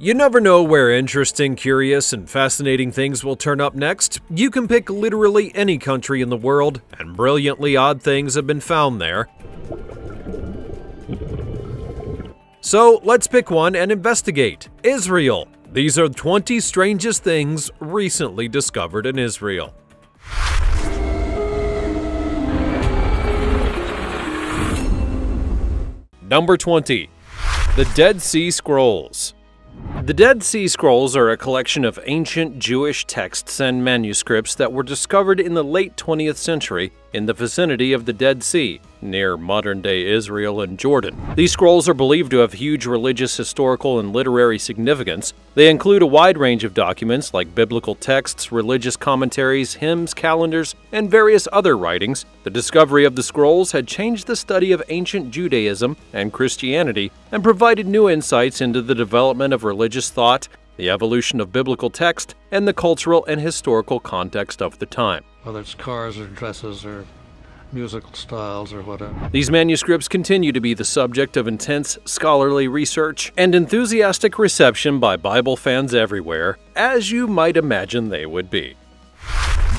You never know where interesting, curious, and fascinating things will turn up next. You can pick literally any country in the world, and brilliantly odd things have been found there. So let's pick one and investigate. Israel. These are 20 strangest things recently discovered in Israel. Number 20. The Dead Sea Scrolls. The Dead Sea Scrolls are a collection of ancient Jewish texts and manuscripts that were discovered in the late 20th century in the vicinity of the Dead Sea, near modern-day Israel and Jordan. These scrolls are believed to have huge religious, historical, and literary significance. They include a wide range of documents like biblical texts, religious commentaries, hymns, calendars, and various other writings. The discovery of the scrolls had changed the study of ancient Judaism and Christianity and provided new insights into the development of religious thought, the evolution of biblical text, and the cultural and historical context of the time. Whether it's cars or dresses or musical styles or whatever. These manuscripts continue to be the subject of intense scholarly research and enthusiastic reception by Bible fans everywhere, as you might imagine they would be.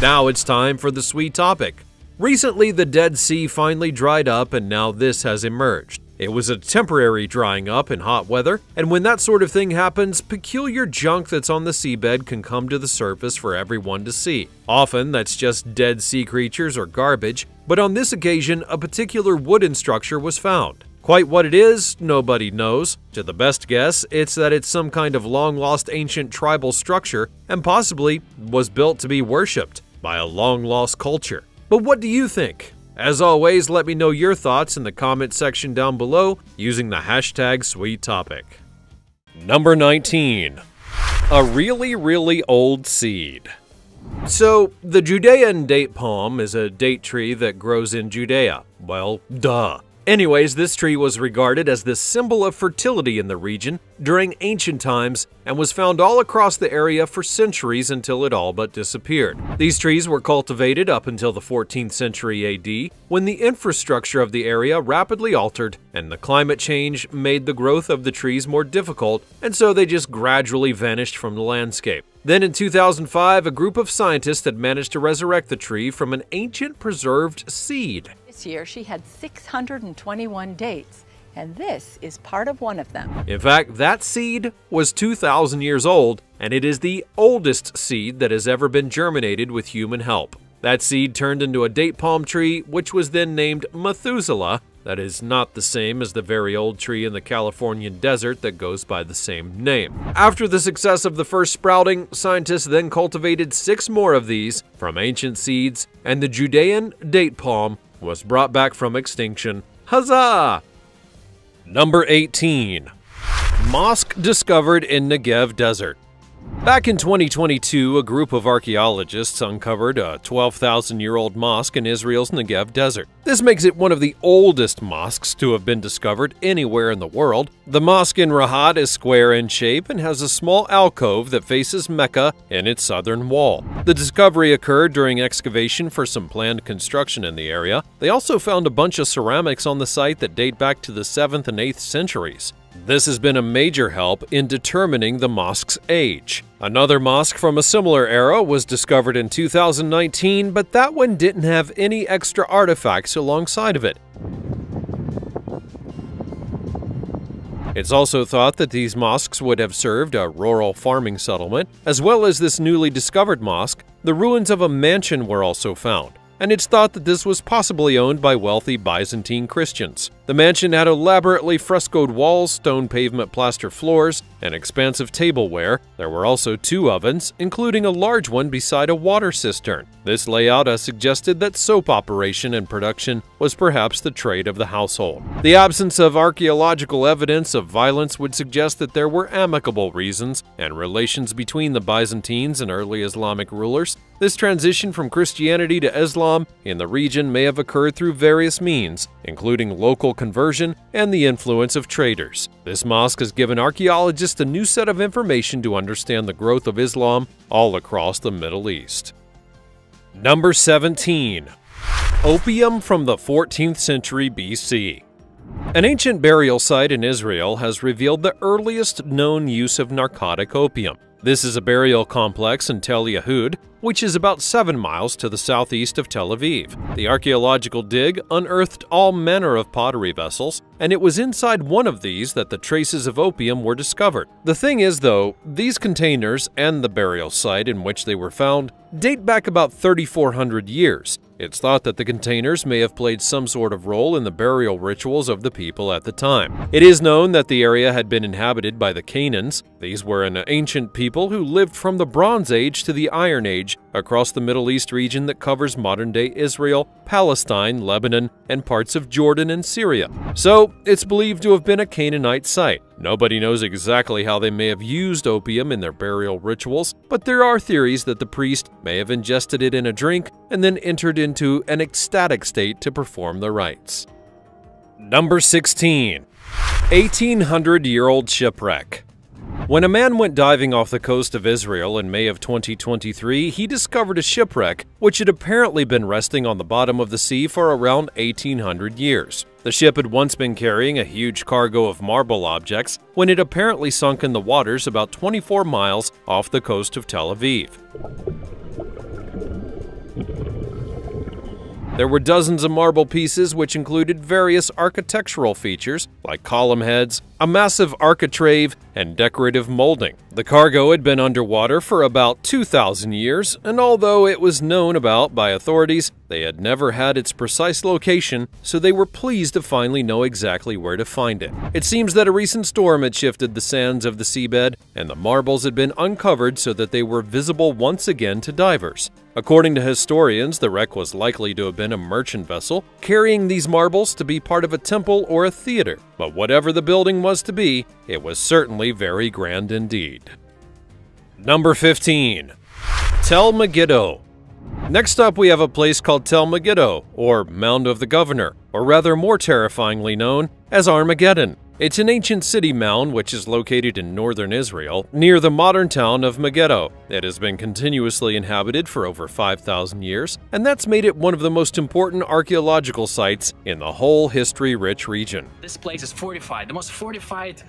Now it's time for the sweet topic. Recently, the Dead Sea finally dried up, and now this has emerged. It was a temporary drying up in hot weather, and when that sort of thing happens, peculiar junk that's on the seabed can come to the surface for everyone to see. Often, that's just dead sea creatures or garbage, but on this occasion, a particular wooden structure was found. Quite what it is, nobody knows. To the best guess, it's that it's some kind of long-lost ancient tribal structure, and possibly was built to be worshipped by a long-lost culture. But what do you think? As always, let me know your thoughts in the comment section down below using the hashtag #SweetTopic. Number 19. A really, really old seed. So, the Judean date palm is a date tree that grows in Judea. Well, duh. Anyways, this tree was regarded as the symbol of fertility in the region during ancient times and was found all across the area for centuries until it all but disappeared. These trees were cultivated up until the 14th century AD, when the infrastructure of the area rapidly altered and the climate change made the growth of the trees more difficult, and so they just gradually vanished from the landscape. Then in 2005, a group of scientists had managed to resurrect the tree from an ancient preserved seed. This year, she had 621 dates. And this is part of one of them. In fact, that seed was 2,000 years old, and it is the oldest seed that has ever been germinated with human help. That seed turned into a date palm tree, which was then named Methuselah. That is not the same as the very old tree in the Californian desert that goes by the same name. After the success of the first sprouting, scientists then cultivated 6 more of these from ancient seeds, and the Judean date palm was brought back from extinction. Huzzah! Number 18. Mosque discovered in Negev Desert. Back in 2022, a group of archaeologists uncovered a 12,000-year-old mosque in Israel's Negev Desert. This makes it one of the oldest mosques to have been discovered anywhere in the world. The mosque in Rahat is square in shape and has a small alcove that faces Mecca in its southern wall. The discovery occurred during excavation for some planned construction in the area. They also found a bunch of ceramics on the site that date back to the 7th and 8th centuries. This has been a major help in determining the mosque's age. Another mosque from a similar era was discovered in 2019, but that one didn't have any extra artifacts alongside of it. It's also thought that these mosques would have served a rural farming settlement. As well as this newly discovered mosque, the ruins of a mansion were also found, and it's thought that this was possibly owned by wealthy Byzantine Christians. The mansion had elaborately frescoed walls, stone pavement plaster floors, and expansive tableware. There were also 2 ovens, including a large one beside a water cistern. This layout has suggested that soap operation and production was perhaps the trade of the household. The absence of archaeological evidence of violence would suggest that there were amicable reasons and relations between the Byzantines and early Islamic rulers. This transition from Christianity to Islam in the region may have occurred through various means, including local conversion and the influence of traders. This mosque has given archaeologists a new set of information to understand the growth of Islam all across the Middle East. Number 17. Opium from the 14th century BC. An ancient burial site in Israel has revealed the earliest known use of narcotic opium. This is a burial complex in Tel Yehud, which is about 7 miles to the southeast of Tel Aviv. The archaeological dig unearthed all manner of pottery vessels, and it was inside one of these that the traces of opium were discovered. The thing is, though, these containers and the burial site in which they were found date back about 3,400 years. It's thought that the containers may have played some sort of role in the burial rituals of the people at the time. It is known that the area had been inhabited by the Canaanites. These were an ancient people who lived from the Bronze Age to the Iron Age across the Middle East region that covers modern-day Israel, Palestine, Lebanon, and parts of Jordan and Syria. So, it's believed to have been a Canaanite site. Nobody knows exactly how they may have used opium in their burial rituals, but there are theories that the priest may have ingested it in a drink and then entered into an ecstatic state to perform the rites. Number 16. 1800-year-old shipwreck. When a man went diving off the coast of Israel in May of 2023, he discovered a shipwreck which had apparently been resting on the bottom of the sea for around 1800 years. The ship had once been carrying a huge cargo of marble objects when it apparently sunk in the waters about 24 miles off the coast of Tel Aviv. There were dozens of marble pieces which included various architectural features like column heads, a massive architrave, and decorative molding. The cargo had been underwater for about 2,000 years, and although it was known about by authorities, they had never had its precise location, so they were pleased to finally know exactly where to find it. It seems that a recent storm had shifted the sands of the seabed, and the marbles had been uncovered so that they were visible once again to divers. According to historians, the wreck was likely to have been a merchant vessel carrying these marbles to be part of a temple or a theater, but whatever the building was to be, it was certainly very grand indeed. Number 15. Tel Megiddo. Next up, we have a place called Tel Megiddo, or Mound of the Governor, or rather more terrifyingly known as Armageddon. It's an ancient city mound which is located in northern Israel, near the modern town of Megiddo. It has been continuously inhabited for over 5,000 years, and that's made it one of the most important archaeological sites in the whole history-rich region. This place is fortified, the most fortified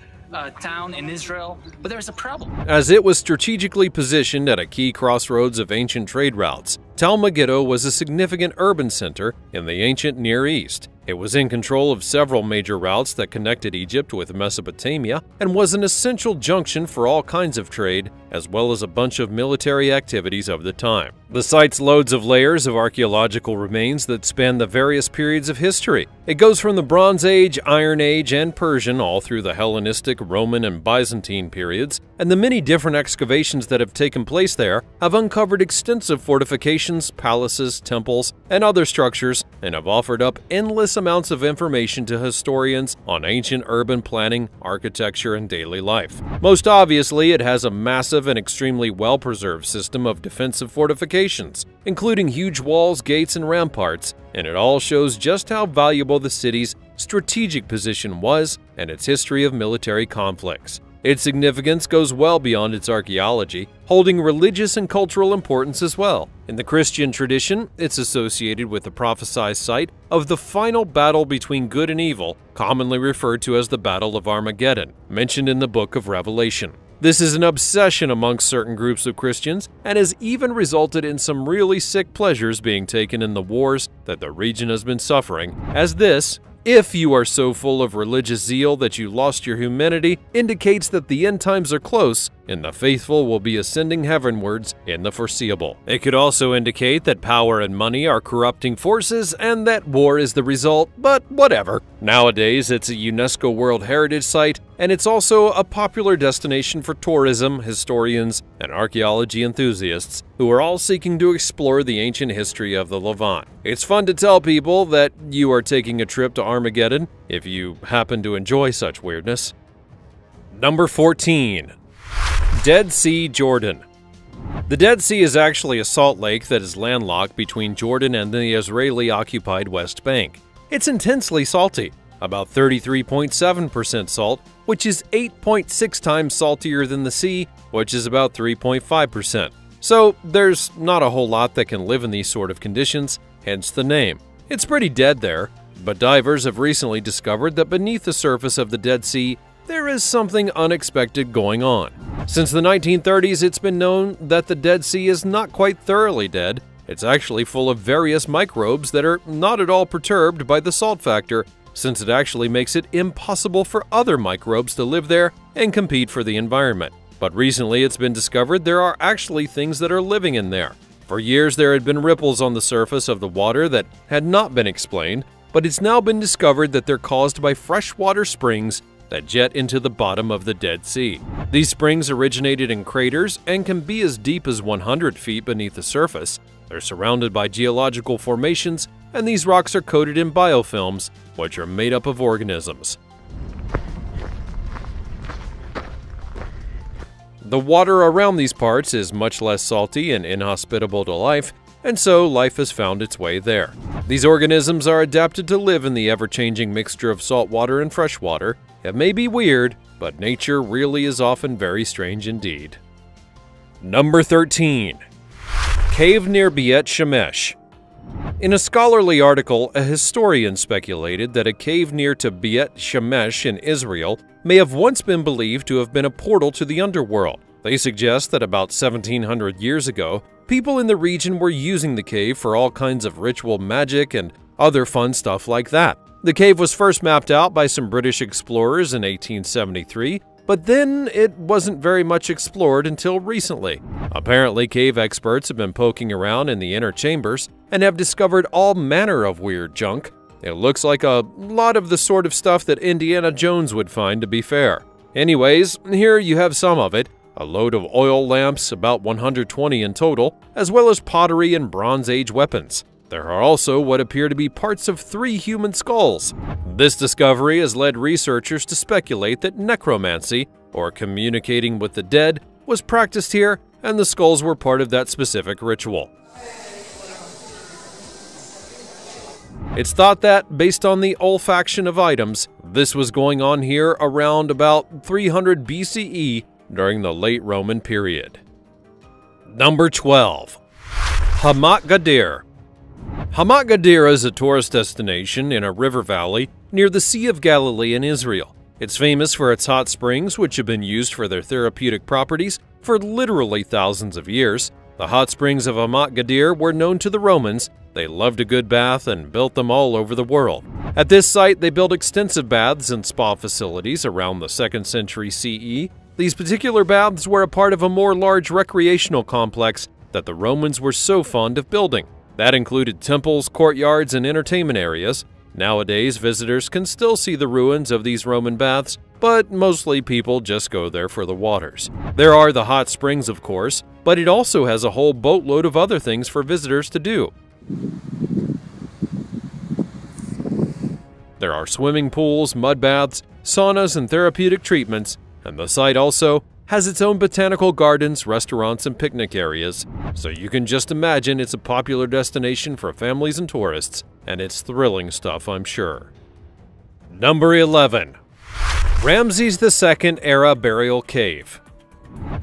town in Israel, but there's a problem. As it was strategically positioned at a key crossroads of ancient trade routes, Tel Megiddo was a significant urban center in the ancient Near East. It was in control of several major routes that connected Egypt with Mesopotamia and was an essential junction for all kinds of trade, as well as a bunch of military activities of the time. The site's loads of layers of archaeological remains that span the various periods of history. It goes from the Bronze Age, Iron Age, and Persian all through the Hellenistic, Roman, and Byzantine periods, and the many different excavations that have taken place there have uncovered extensive fortifications, palaces, temples, and other structures, and have offered up endless amounts of information to historians on ancient urban planning, architecture, and daily life. Most obviously, it has a massive and extremely well-preserved system of defensive fortifications, including huge walls, gates, and ramparts, and it all shows just how valuable the city's strategic position was and its history of military conflicts. Its significance goes well beyond its archaeology, holding religious and cultural importance as well. In the Christian tradition, it's associated with the prophesied site of the final battle between good and evil, commonly referred to as the Battle of Armageddon, mentioned in the Book of Revelation. This is an obsession amongst certain groups of Christians and has even resulted in some really sick pleasures being taken in the wars that the region has been suffering, as this, "If you are so full of religious zeal that you lost your humanity," indicates that the end times are close and the faithful will be ascending heavenwards in the foreseeable. It could also indicate that power and money are corrupting forces and that war is the result, but whatever. Nowadays, it's a UNESCO World Heritage Site, and it's also a popular destination for tourism, historians, and archaeology enthusiasts who are all seeking to explore the ancient history of the Levant. It's fun to tell people that you are taking a trip to Armageddon if you happen to enjoy such weirdness. Number 14. Dead Sea, Jordan. The Dead Sea is actually a salt lake that is landlocked between Jordan and the Israeli-occupied West Bank. It's intensely salty, about 33.7% salt, which is 8.6 times saltier than the sea, which is about 3.5%. So there's not a whole lot that can live in these sort of conditions, hence the name. It's pretty dead there. But divers have recently discovered that beneath the surface of the Dead Sea, there is something unexpected going on. Since the 1930s, it's been known that the Dead Sea is not quite thoroughly dead. It's actually full of various microbes that are not at all perturbed by the salt factor, since it actually makes it impossible for other microbes to live there and compete for the environment. But recently it's been discovered there are actually things that are living in there. For years there had been ripples on the surface of the water that had not been explained, but it's now been discovered that they're caused by freshwater springs that jet into the bottom of the Dead Sea. These springs originated in craters and can be as deep as 100 feet beneath the surface. They're surrounded by geological formations, and these rocks are coated in biofilms, which are made up of organisms. The water around these parts is much less salty and inhospitable to life, and so life has found its way there. These organisms are adapted to live in the ever-changing mixture of salt water and fresh water. It may be weird, but nature really is often very strange indeed. Number 13. Cave near Beit Shemesh. In a scholarly article, a historian speculated that a cave near to Beit Shemesh in Israel may have once been believed to have been a portal to the underworld. They suggest that about 1700 years ago, people in the region were using the cave for all kinds of ritual magic and other fun stuff like that. The cave was first mapped out by some British explorers in 1873, but then it wasn't very much explored until recently. Apparently, cave experts have been poking around in the inner chambers and have discovered all manner of weird junk. It looks like a lot of the sort of stuff that Indiana Jones would find, to be fair. Anyways, here you have some of it. A load of oil lamps, about 120 in total, as well as pottery and Bronze Age weapons. There are also what appear to be parts of 3 human skulls. This discovery has led researchers to speculate that necromancy, or communicating with the dead, was practiced here, and the skulls were part of that specific ritual. It's thought that, based on the olfaction of items, this was going on here around about 300 BCE during the late Roman period. Number 12. Hamat Gadir. Hamat Gadir is a tourist destination in a river valley near the Sea of Galilee in Israel. It's famous for its hot springs, which have been used for their therapeutic properties for literally thousands of years. The hot springs of Hamat Gadir were known to the Romans. They loved a good bath and built them all over the world. At this site, they built extensive baths and spa facilities around the 2nd century CE. These particular baths were a part of a more large recreational complex that the Romans were so fond of building. That included temples, courtyards, and entertainment areas. Nowadays, visitors can still see the ruins of these Roman baths, but mostly people just go there for the waters. There are the hot springs, of course, but it also has a whole boatload of other things for visitors to do. There are swimming pools, mud baths, saunas, and therapeutic treatments, and the site also has its own botanical gardens, restaurants, and picnic areas. So you can just imagine it's a popular destination for families and tourists, and it's thrilling stuff, I'm sure. Number 11. Ramses II Era Burial Cave.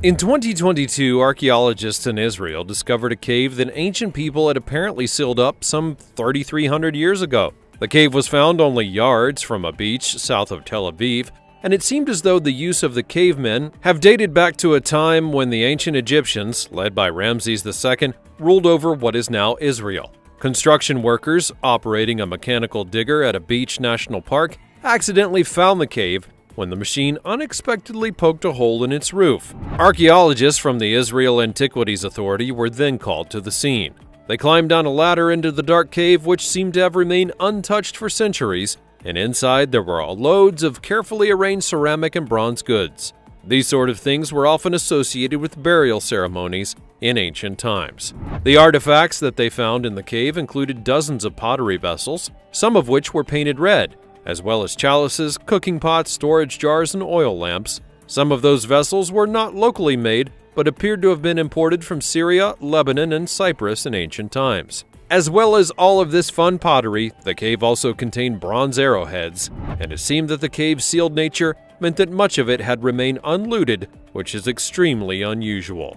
In 2022, archaeologists in Israel discovered a cave that ancient people had apparently sealed up some 3,300 years ago. The cave was found only yards from a beach south of Tel Aviv, and it seemed as though the use of the cavemen have dated back to a time when the ancient Egyptians, led by Ramses II, ruled over what is now Israel. Construction workers operating a mechanical digger at a beach national park accidentally found the cave when the machine unexpectedly poked a hole in its roof. Archaeologists from the Israel Antiquities Authority were then called to the scene. They climbed down a ladder into the dark cave, which seemed to have remained untouched for centuries, and inside there were loads of carefully arranged ceramic and bronze goods. These sort of things were often associated with burial ceremonies in ancient times. The artifacts that they found in the cave included dozens of pottery vessels, some of which were painted red, as well as chalices, cooking pots, storage jars, and oil lamps. Some of those vessels were not locally made, but appeared to have been imported from Syria, Lebanon, and Cyprus in ancient times. As well as all of this fun pottery, the cave also contained bronze arrowheads, and it seemed that the cave's sealed nature meant that much of it had remained unlooted, which is extremely unusual.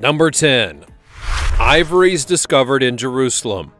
Number 10. Ivories discovered in Jerusalem.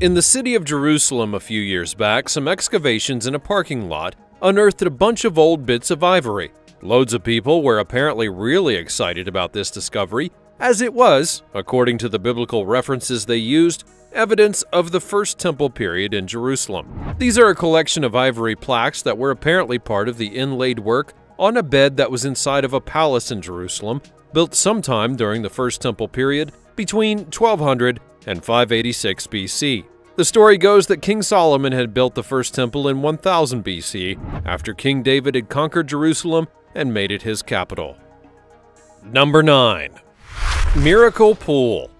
In the city of Jerusalem a few years back, some excavations in a parking lot unearthed a bunch of old bits of ivory. Loads of people were apparently really excited about this discovery, as it was, according to the biblical references they used, evidence of the First Temple period in Jerusalem. These are a collection of ivory plaques that were apparently part of the inlaid work on a bed that was inside of a palace in Jerusalem, built sometime during the First Temple period between 1200 and 586 BC. The story goes that King Solomon had built the first temple in 1000 BC, after King David had conquered Jerusalem and made it his capital. Number 9. Miracle Pool.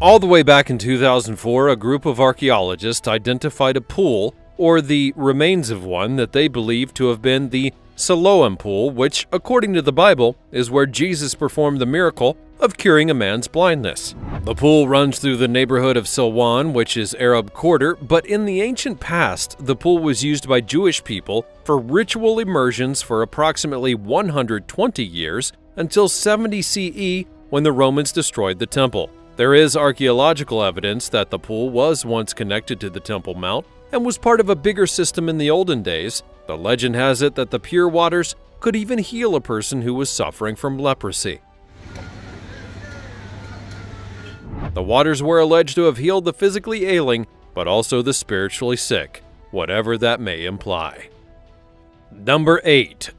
All the way back in 2004, a group of archaeologists identified a pool, or the remains of one, that they believed to have been the Siloam Pool, which, according to the Bible, is where Jesus performed the miracle of curing a man's blindness. The pool runs through the neighborhood of Silwan, which is Arab Quarter, but in the ancient past, the pool was used by Jewish people for ritual immersions for approximately 120 years until 70 CE when the Romans destroyed the temple. There is archaeological evidence that the pool was once connected to the Temple Mount and was part of a bigger system in the olden days. The legend has it that the pure waters could even heal a person who was suffering from leprosy. The waters were alleged to have healed the physically ailing, but also the spiritually sick, whatever that may imply. Number 8.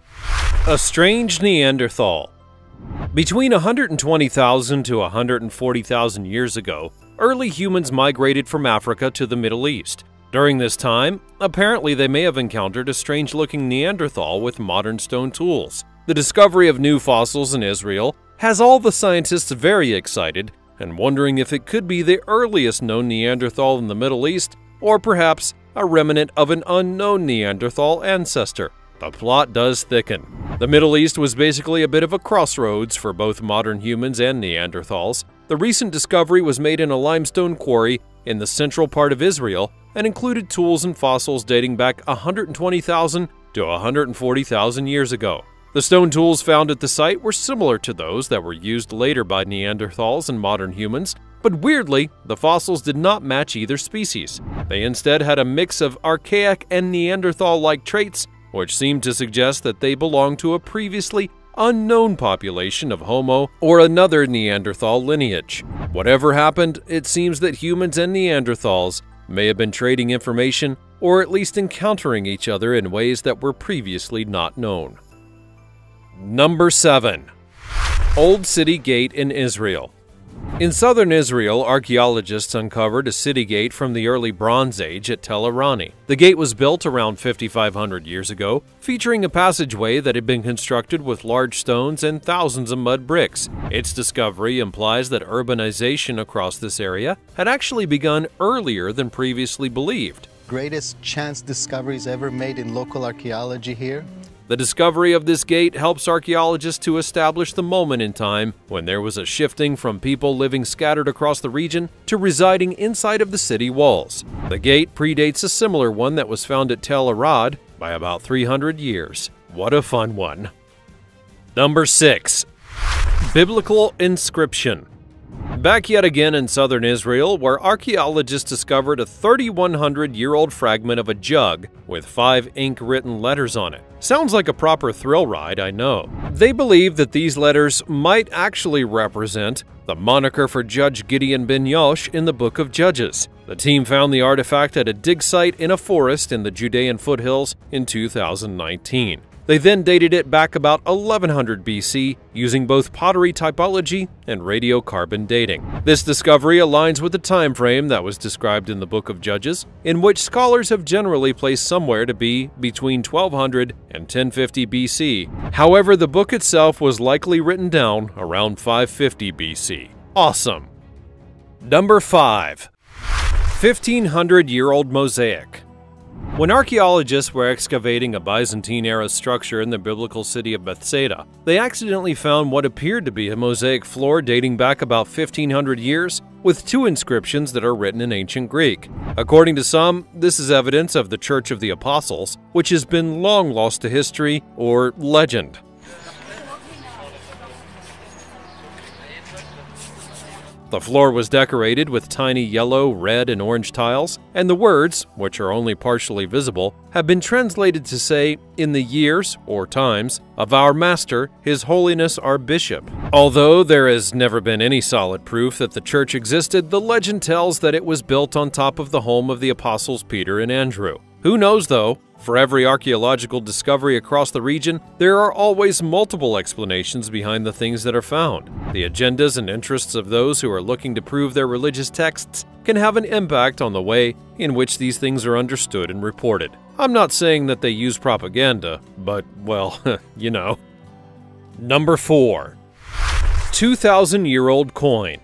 A Strange Neanderthal. Between 120,000 to 140,000 years ago, early humans migrated from Africa to the Middle East. During this time, apparently they may have encountered a strange-looking Neanderthal with modern stone tools. The discovery of new fossils in Israel has all the scientists very excited and wondering if it could be the earliest known Neanderthal in the Middle East, or perhaps a remnant of an unknown Neanderthal ancestor. The plot does thicken. The Middle East was basically a bit of a crossroads for both modern humans and Neanderthals. The recent discovery was made in a limestone quarry in the central part of Israel and included tools and fossils dating back 120,000 to 140,000 years ago. The stone tools found at the site were similar to those that were used later by Neanderthals and modern humans, but weirdly, the fossils did not match either species. They instead had a mix of archaic and Neanderthal-like traits, which seemed to suggest that they belonged to a previously unknown population of Homo or another Neanderthal lineage. Whatever happened, it seems that humans and Neanderthals may have been trading information or at least encountering each other in ways that were previously not known. Number 7. Old City Gate in Israel. In southern Israel, archaeologists uncovered a city gate from the early Bronze Age at Tel Rani. The gate was built around 5,500 years ago, featuring a passageway that had been constructed with large stones and thousands of mud bricks. Its discovery implies that urbanization across this area had actually begun earlier than previously believed. Greatest chance discoveries ever made in local archaeology here. The discovery of this gate helps archaeologists to establish the moment in time when there was a shifting from people living scattered across the region to residing inside of the city walls. The gate predates a similar one that was found at Tel Arad by about 300 years. What a fun one! Number 6. Biblical Inscription. Back yet again in southern Israel, where archaeologists discovered a 3,100-year-old fragment of a jug with 5 ink-written letters on it. Sounds like a proper thrill ride, I know. They believe that these letters might actually represent the moniker for Judge Gideon Ben-Yosh in the Book of Judges. The team found the artifact at a dig site in a forest in the Judean foothills in 2019. They then dated it back about 1100 BC using both pottery typology and radiocarbon dating. This discovery aligns with the time frame that was described in the Book of Judges, in which scholars have generally placed somewhere to be between 1200 and 1050 BC. However, the book itself was likely written down around 550 BC. Awesome! Number 5. 1500-year-old mosaic. When archaeologists were excavating a Byzantine-era structure in the biblical city of Bethsaida, they accidentally found what appeared to be a mosaic floor dating back about 1,500 years with 2 inscriptions that are written in ancient Greek. According to some, this is evidence of the Church of the Apostles, which has been long lost to history or legend. The floor was decorated with tiny yellow, red, and orange tiles, and the words, which are only partially visible, have been translated to say, "In the years, or times, of our Master, His Holiness our Bishop." Although there has never been any solid proof that the church existed, the legend tells that it was built on top of the home of the apostles Peter and Andrew. Who knows, though? For every archaeological discovery across the region, there are always multiple explanations behind the things that are found. The agendas and interests of those who are looking to prove their religious texts can have an impact on the way in which these things are understood and reported. I'm not saying that they use propaganda, but, well, you know. Number 4. 2,000-year-old coin.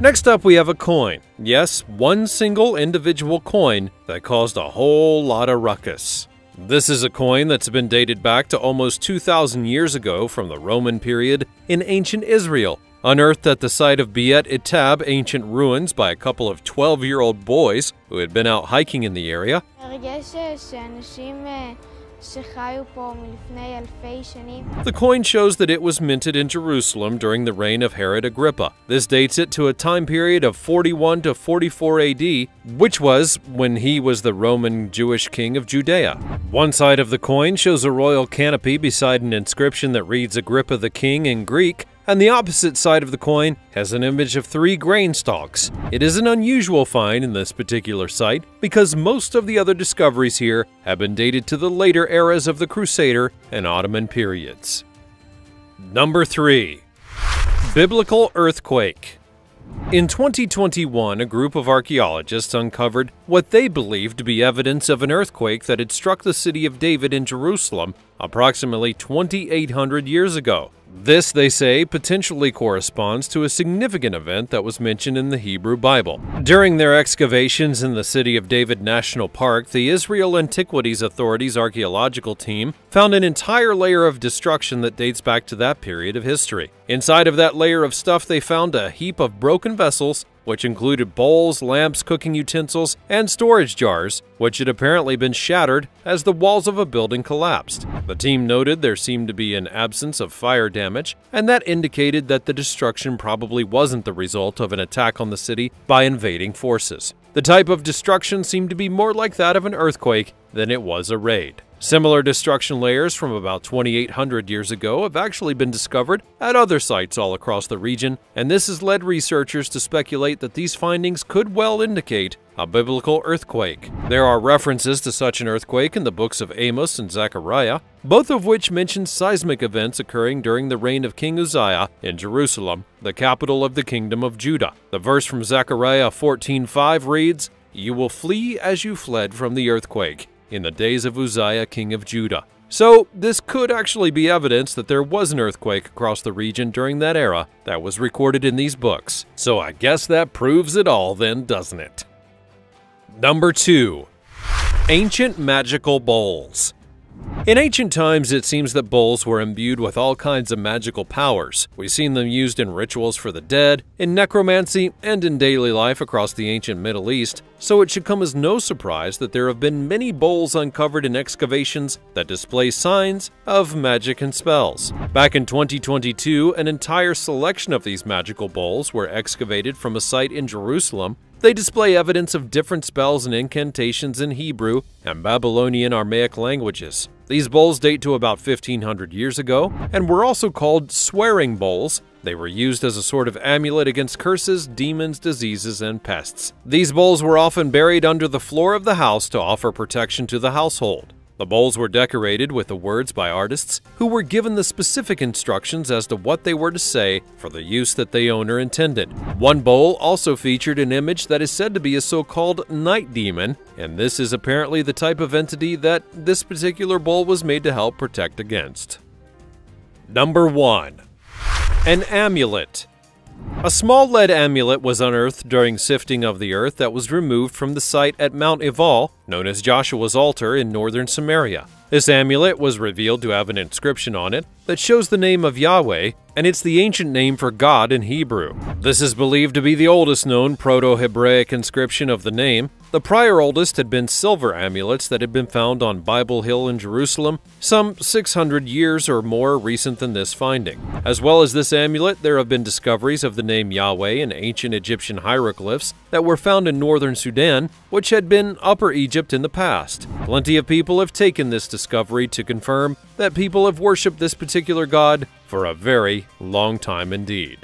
Next up, we have a coin. Yes, one single individual coin that caused a whole lot of ruckus. This is a coin that's been dated back to almost 2,000 years ago from the Roman period in ancient Israel, unearthed at the site of Beit Itab ancient ruins by a couple of 12-year-old boys who had been out hiking in the area. The coin shows that it was minted in Jerusalem during the reign of Herod Agrippa. This dates it to a time period of 41 to 44 AD, which was when he was the Roman Jewish king of Judea. One side of the coin shows a royal canopy beside an inscription that reads Agrippa the King in Greek, and the opposite side of the coin has an image of three grain stalks. It is an unusual find in this particular site because most of the other discoveries here have been dated to the later eras of the Crusader and Ottoman periods. Number 3. Biblical earthquake. In 2021, a group of archaeologists uncovered what they believed to be evidence of an earthquake that had struck the city of David in Jerusalem approximately 2,800 years ago. This, they say, potentially corresponds to a significant event that was mentioned in the Hebrew Bible. During their excavations in the City of David National Park, the Israel Antiquities Authority's archaeological team found an entire layer of destruction that dates back to that period of history. Inside of that layer of stuff, they found a heap of broken vessels, which included bowls, lamps, cooking utensils, and storage jars, which had apparently been shattered as the walls of a building collapsed. The team noted there seemed to be an absence of fire damage, and that indicated that the destruction probably wasn't the result of an attack on the city by invading forces. The type of destruction seemed to be more like that of an earthquake than it was a raid. Similar destruction layers from about 2,800 years ago have actually been discovered at other sites all across the region, and this has led researchers to speculate that these findings could well indicate a biblical earthquake. There are references to such an earthquake in the books of Amos and Zechariah, both of which mention seismic events occurring during the reign of King Uzziah in Jerusalem, the capital of the Kingdom of Judah. The verse from Zechariah 14:5 reads, "You will flee as you fled from the earthquake in the days of Uzziah, king of Judah." So, this could actually be evidence that there was an earthquake across the region during that era that was recorded in these books. So I guess that proves it all then, doesn't it? Number 2. Ancient magical bowls. In ancient times, it seems that bowls were imbued with all kinds of magical powers. We've seen them used in rituals for the dead, in necromancy, and in daily life across the ancient Middle East, so it should come as no surprise that there have been many bowls uncovered in excavations that display signs of magic and spells. Back in 2022, an entire selection of these magical bowls were excavated from a site in Jerusalem. They display evidence of different spells and incantations in Hebrew and Babylonian Aramaic languages. These bowls date to about 1,500 years ago and were also called swearing bowls. They were used as a sort of amulet against curses, demons, diseases, and pests. These bowls were often buried under the floor of the house to offer protection to the household. The bowls were decorated with the words by artists who were given the specific instructions as to what they were to say for the use that the owner intended. One bowl also featured an image that is said to be a so-called night demon, and this is apparently the type of entity that this particular bowl was made to help protect against. Number 1. An amulet. A small lead amulet was unearthed during sifting of the earth that was removed from the site at Mount Ebal, known as Joshua's Altar in northern Samaria. This amulet was revealed to have an inscription on it that shows the name of Yahweh, and it's the ancient name for God in Hebrew. This is believed to be the oldest known Proto-Hebraic inscription of the name. The prior oldest had been silver amulets that had been found on Bible Hill in Jerusalem, some 600 years or more recent than this finding. As well as this amulet, there have been discoveries of the name Yahweh in ancient Egyptian hieroglyphs that were found in northern Sudan, which had been Upper Egypt in the past. Plenty of people have taken this discovery to confirm that people have worshipped this particular god for a very long time indeed.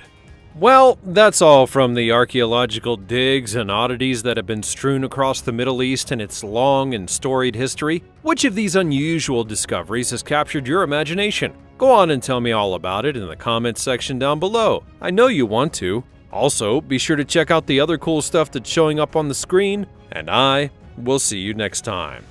Well, that's all from the archaeological digs and oddities that have been strewn across the Middle East and its long and storied history. Which of these unusual discoveries has captured your imagination? Go on and tell me all about it in the comments section down below. I know you want to. Also, be sure to check out the other cool stuff that's showing up on the screen, and I will see you next time.